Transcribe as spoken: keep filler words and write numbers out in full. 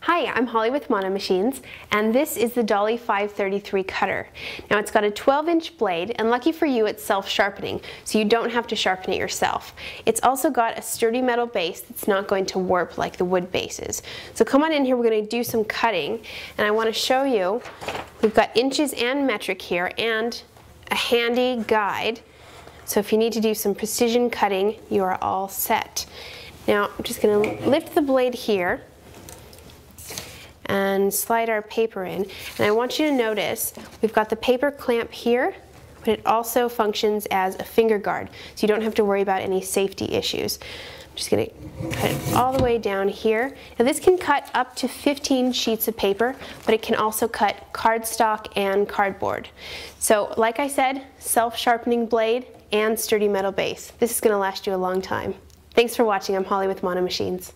Hi, I'm Holly with Mono Machines, and this is the Dahle five thirty-three cutter. Now it's got a twelve inch blade, and lucky for you it's self-sharpening, so you don't have to sharpen it yourself. It's also got a sturdy metal base that's not going to warp like the wood bases. So come on in here, we're going to do some cutting, and I want to show you, we've got inches and metric here, and a handy guide. So if you need to do some precision cutting, you are all set. Now I'm just going to lift the blade here, and slide our paper in. And I want you to notice we've got the paper clamp here, but it also functions as a finger guard, so you don't have to worry about any safety issues. I'm just going to cut it all the way down here. Now this can cut up to fifteen sheets of paper, but it can also cut cardstock and cardboard. So like I said, self-sharpening blade and sturdy metal base. This is going to last you a long time. Thanks for watching. I'm Holly with Mono Machines.